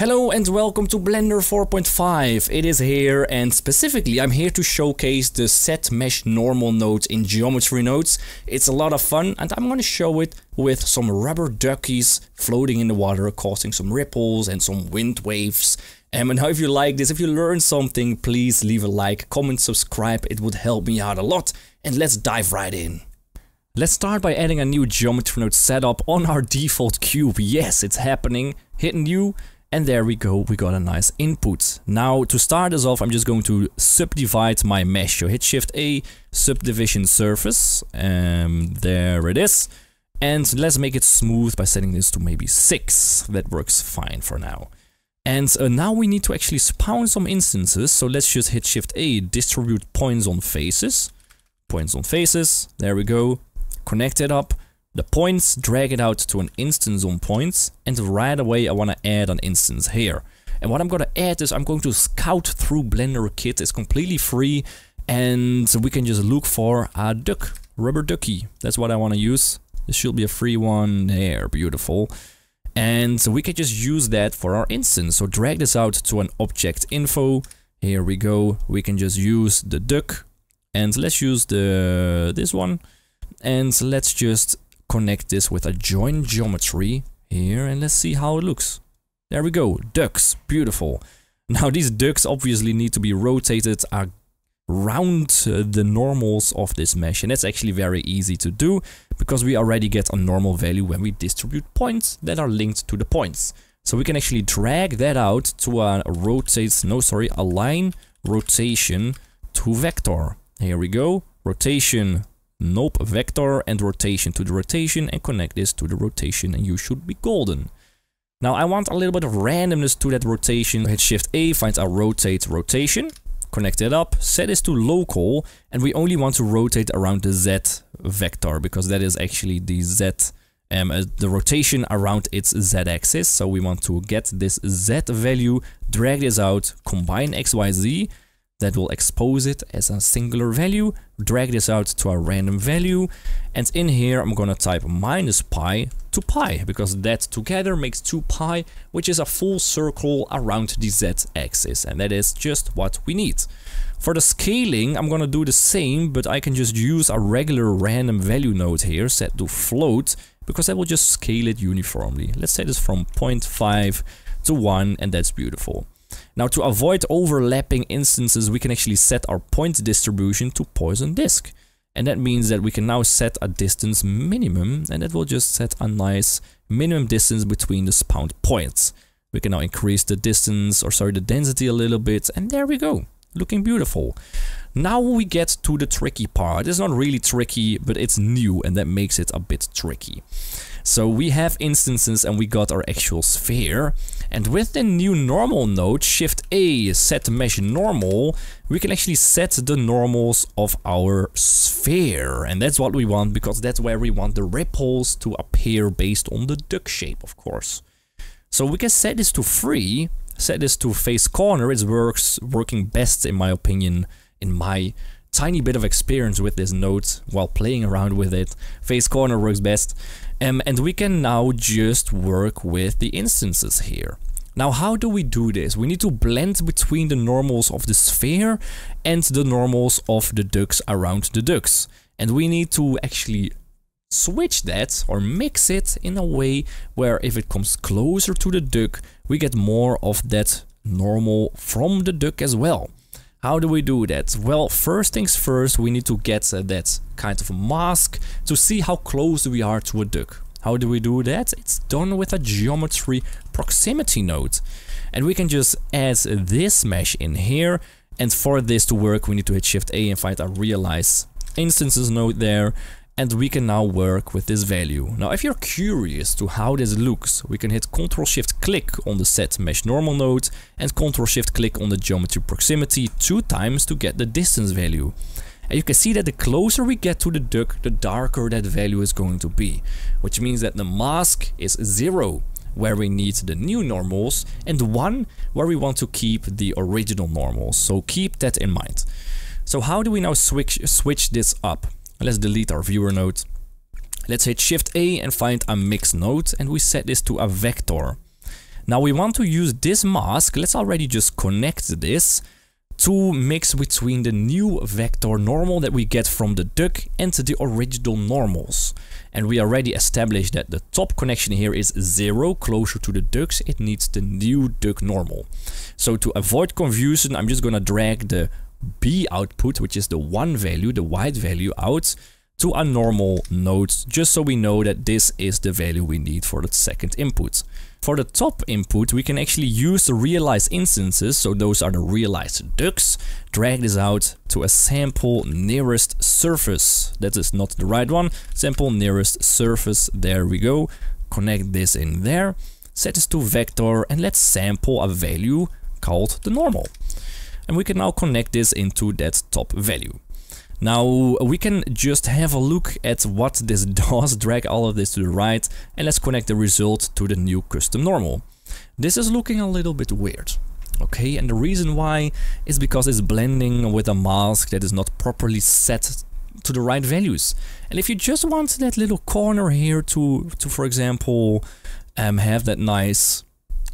Hello and welcome to Blender 4.5. It is here, and specifically I'm here to showcase the set mesh normal node in geometry nodes. It's a lot of fun, and I'm going to show it with some rubber duckies floating in the water, causing some ripples and some wind waves. And now if you like this, if you learn something, please leave a like, comment, subscribe. It would help me out a lot, and let's dive right in. Let's start by adding a new geometry node setup on our default cube. Yes, it's happening. Hit new. And there we go, we got a nice input. Now to start us off, I'm just going to subdivide my mesh. So hit Shift A, subdivision surface, and there it is. And let's make it smooth by setting this to maybe 6. That works fine for now. And now we need to actually spawn some instances. So let's just hit Shift A, distribute points on faces. Points on faces, there we go. Connect it up. The points, drag it out to an instance on points, and right away I want to add an instance here. And what I'm going to add is I'm going to scout through Blender Kit. It's completely free, and we can just look for a duck, rubber ducky. That's what I want to use. This should be a free one there, beautiful. And so we can just use that for our instance. So drag this out to an object info. Here we go. We can just use the duck, and let's use this one, and let's just connect this with a join geometry here, and let's see how it looks. There we go, ducks, beautiful. Now these ducks obviously need to be rotated around the normals of this mesh, and that's actually very easy to do because we already get a normal value when we distribute points that are linked to the points. So we can actually drag that out to align rotation to vector. Here we go, rotation. Nope, vector and rotation to the rotation, and connect this to the rotation, and you should be golden. Now I want a little bit of randomness to that rotation. Hit Shift A, find our rotate rotation, connect it up, set this to local, and we only want to rotate around the Z vector because that is actually the Z, the rotation around its Z axis. So we want to get this Z value, drag this out, combine XYZ. That will expose it as a singular value, drag this out to a random value, and in here I'm gonna type -pi to pi, because that together makes 2 pi, which is a full circle around the z-axis, and that is just what we need. For the scaling, I'm gonna do the same, but I can just use a regular random value node here, set to float, because that will just scale it uniformly. Let's set this from 0.5 to 1, and that's beautiful. Now to avoid overlapping instances, we can actually set our point distribution to Poisson disk. And that means that we can now set a distance minimum, and that will just set a nice minimum distance between the spawned points. We can now increase the distance, or sorry, the density a little bit, and there we go. Looking beautiful. Now we get to the tricky part. It's not really tricky, but it's new, and that makes it a bit tricky. So we have instances, and we got our actual sphere, and with the new normal node, Shift A, set mesh normal, we can actually set the normals of our sphere, and that's what we want, because that's where we want the ripples to appear based on the duck shape, of course. So we can set this to free. Set this to face corner. It working best, in my opinion, in my tiny bit of experience with this node while playing around with it. Face corner works best. And we can now just work with the instances here. Now, how do we do this? We need to blend between the normals of the sphere and the normals of the ducks around the ducks. And we need to actually switch that, or mix it in a way where if it comes closer to the duck, we get more of that normal from the duck as well. How do we do that? Well, first things first, we need to get that kind of mask to see how close we are to a duck. How do we do that? It's done with a geometry proximity node, and we can just add this mesh in here, and for this to work we need to hit Shift A and find a Realize Instances node there. And we can now work with this value. Now, if you're curious to how this looks, we can hit Ctrl-Shift-Click on the Set Mesh Normal node and Ctrl-Shift-Click on the Geometry Proximity 2 times to get the distance value. And you can see that the closer we get to the duck, the darker that value is going to be, which means that the mask is 0, where we need the new normals, and 1, where we want to keep the original normals. So keep that in mind. So how do we now switch this up? Let's delete our viewer node. Let's hit Shift A and find a mix node, and we set this to a vector. Now we want to use this mask. Let's already just connect this to mix between the new vector normal that we get from the duck and the original normals. And we already established that the top connection here is 0 closer to the ducks. It needs the new duck normal. So to avoid confusion, I'm just gonna drag the B output, which is the 1 value, the white value out to a normal node, just so we know that this is the value we need for the second input. For the top input, we can actually use the realized instances, so those are the realized ducks. Drag this out to a sample nearest surface. That is not the right one. Sample nearest surface, there we go. Connect this in there, set this to vector, and let's sample a value called the normal. And we can now connect this into that top value. Now we can just have a look at what this does. Drag all of this to the right and let's connect the result to the new custom normal. This is looking a little bit weird. Okay, and the reason why is because it's blending with a mask that is not properly set to the right values. And if you just want that little corner here to for example, have that nice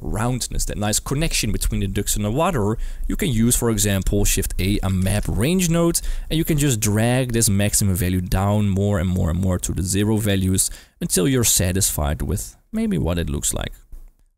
roundness, that nice connection between the ducks and the water, you can use, for example, Shift A, a map range node, and you can just drag this maximum value down more and more and more to the 0 values until you're satisfied with maybe what it looks like.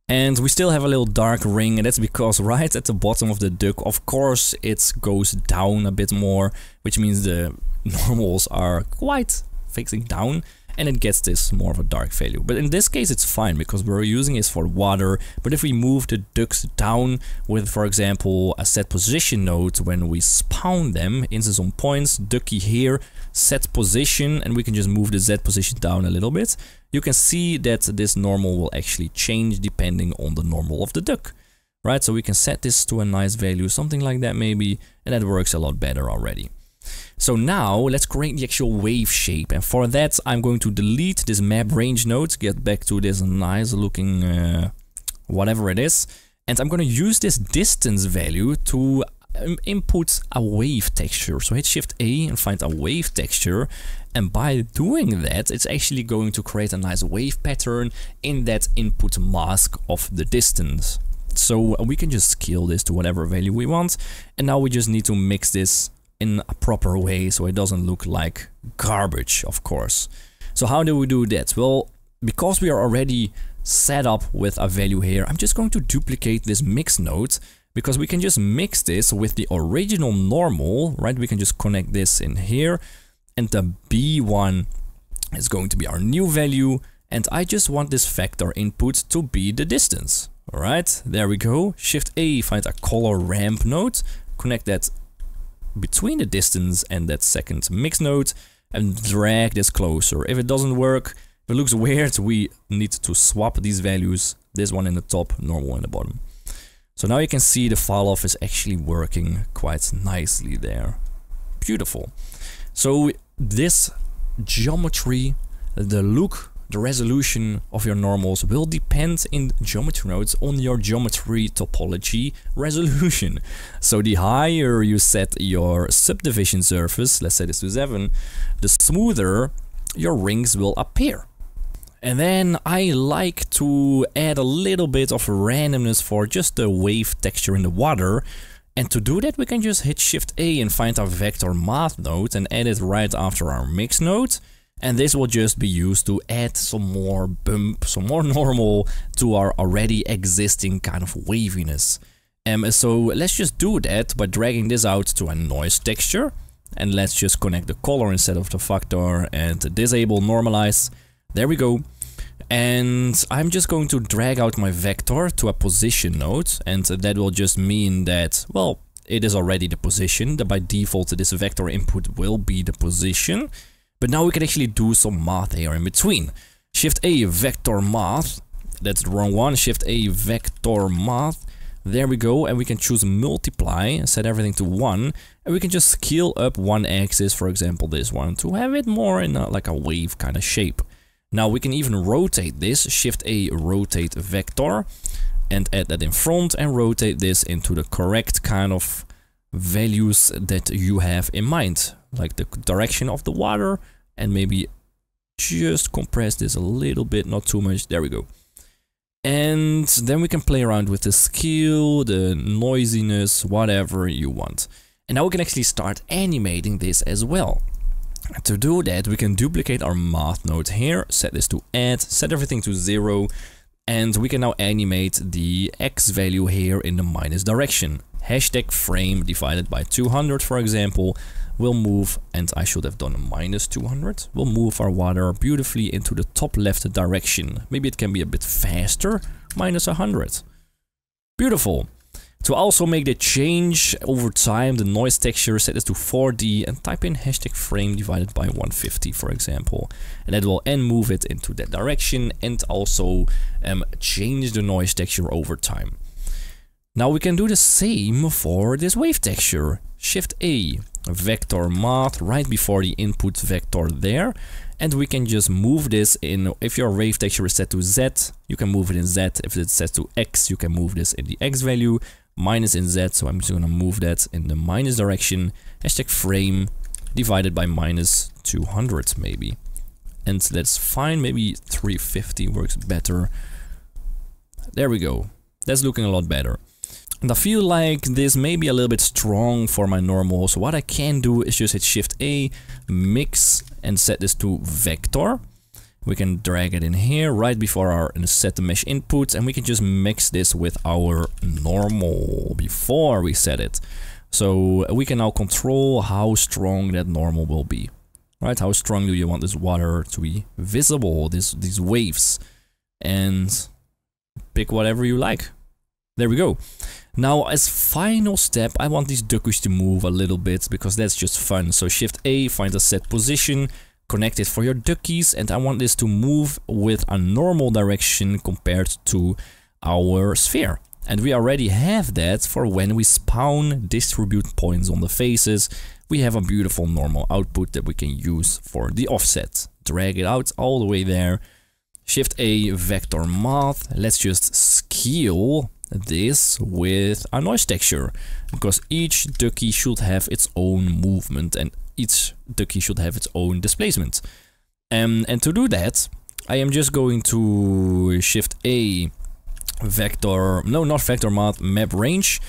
And we still have a little dark ring, and that's because right at the bottom of the duck, of course, it goes down a bit more, which means the normals are quite facing down. And it gets this more of a dark value. But in this case it's fine because we're using it for water. But if we move the ducks down with, for example, a set position node, when we spawn them, instance on points, ducky here, set position, and we can just move the Z position down a little bit, you can see that this normal will actually change depending on the normal of the duck. Right, so we can set this to a nice value, something like that maybe, and that works a lot better already. So now let's create the actual wave shape, and for that I'm going to delete this map range node, get back to this nice looking whatever it is, and I'm going to use this distance value to input a wave texture. So hit Shift A and find a wave texture, and by doing that it's actually going to create a nice wave pattern in that input mask of the distance. So we can just scale this to whatever value we want, and now we just need to mix this in a proper way so it doesn't look like garbage, of course. So how do we do that? Well, because we are already set up with a value here, I'm just going to duplicate this mix node, because we can just mix this with the original normal, right? We can just connect this in here, and the B1 is going to be our new value, and I just want this vector input to be the distance. All right, there we go. Shift A, find a color ramp node, connect that between the distance and that second mix node, and drag this closer. If it doesn't work, if it looks weird, we need to swap these values, this one in the top, normal in the bottom. So now you can see the file off is actually working quite nicely there. Beautiful. So this geometry, the look, the resolution of your normals will depend in geometry nodes on your geometry topology resolution. So the higher you set your subdivision surface, let's set this to 7, the smoother your rings will appear. And then I like to add a little bit of randomness for just the wave texture in the water. And to do that, we can just hit Shift A and find our vector math node and add it right after our mix node. And this will just be used to add some more bump, some more normal to our already existing kind of waviness. So let's just do that by dragging this out to a noise texture. And let's just connect the color instead of the vector and disable normalize. There we go. And I'm just going to drag out my vector to a position node. And that will just mean that, well, it is already the position. That by default, this vector input will be the position. But now we can actually do some math here in between. Shift A, vector math. That's the wrong one. Shift A, vector math. There we go. And we can choose multiply and set everything to 1. And we can just scale up one axis, for example, this one, to have it more in like a wave kind of shape. Now we can even rotate this. Shift A, rotate vector. And add that in front and rotate this into the correct kind of values that you have in mind, like the direction of the water, and maybe just compress this a little bit, not too much. There we go. And then we can play around with the scale, the noisiness, whatever you want. And now we can actually start animating this as well. To do that, we can duplicate our math node here, set this to add, set everything to 0, and we can now animate the X value here in the minus direction. Hashtag frame divided by 200, for example, will move, and I should have done minus 200, will move our water beautifully into the top left direction. Maybe it can be a bit faster, minus 100. Beautiful. To also make the change over time, the noise texture, set this to 4D and type in hashtag frame divided by 150, for example. And that will then move it into that direction and also change the noise texture over time. Now we can do the same for this wave texture. Shift A, vector math right before the input vector there. And we can just move this in. If your wave texture is set to Z, you can move it in Z. If it's set to X, you can move this in the X value. Minus in Z, so I'm just gonna move that in the minus direction. Hashtag frame divided by minus 200 maybe. And that's fine, maybe 350 works better. There we go. That's looking a lot better. And I feel like this may be a little bit strong for my normal, so what I can do is just hit Shift A, mix, and set this to vector. We can drag it in here right before our set mesh input, and we can just mix this with our normal before we set it. So we can now control how strong that normal will be. Right? How strong do you want this water to be visible, these waves? And pick whatever you like. There we go. Now, as final step, I want these duckies to move a little bit because that's just fun. So Shift A, find a set position, connect it for your duckies, and I want this to move with a normal direction compared to our sphere. And we already have that for when we spawn distribute points on the faces. We have a beautiful normal output that we can use for the offset. Drag it out all the way there. Shift A, vector math. Let's just scale this with a noise texture, because each ducky should have its own movement and each ducky should have its own displacement. And to do that, I am just going to Shift A, vector, no, not vector math, map range,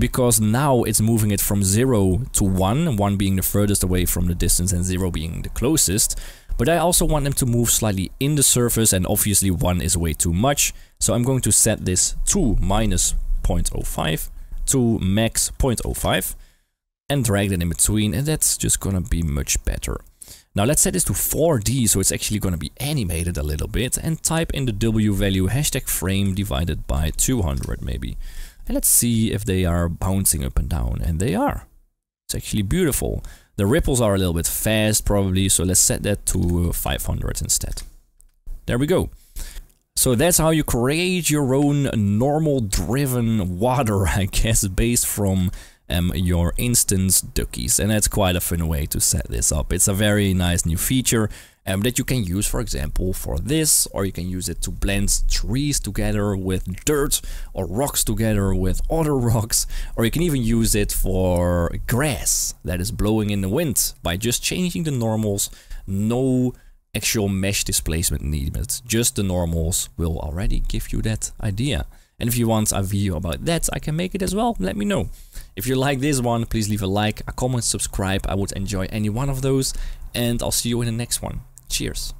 because now it's moving it from 0 to 1, 1 being the furthest away from the distance and 0 being the closest. But I also want them to move slightly in the surface, and obviously 1 is way too much. So I'm going to set this to minus 0.05 to max 0.05 and drag that in between, and that's just gonna be much better. Now let's set this to 4D, so it's actually gonna be animated a little bit, and type in the W value, hashtag frame divided by 200 maybe. And let's see if they are bouncing up and down, and they are. It's actually beautiful. The ripples are a little bit fast probably, so let's set that to 500 instead. There we go. So that's how you create your own normal driven water, I guess, based from your instance duckies. And that's quite a fun way to set this up. It's a very nice new feature that you can use, for example, for this, or you can use it to blend trees together with dirt or rocks together with other rocks, or you can even use it for grass that is blowing in the wind by just changing the normals. No actual mesh displacement needed, just the normals will already give you that idea. And if you want a video about that, I can make it as well, let me know. If you like this one, please leave a like, a comment, subscribe, I would enjoy any one of those, and I'll see you in the next one. Cheers.